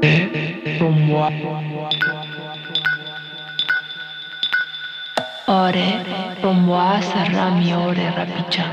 Ore, Romoa, Sarami, Ore, Rapicha.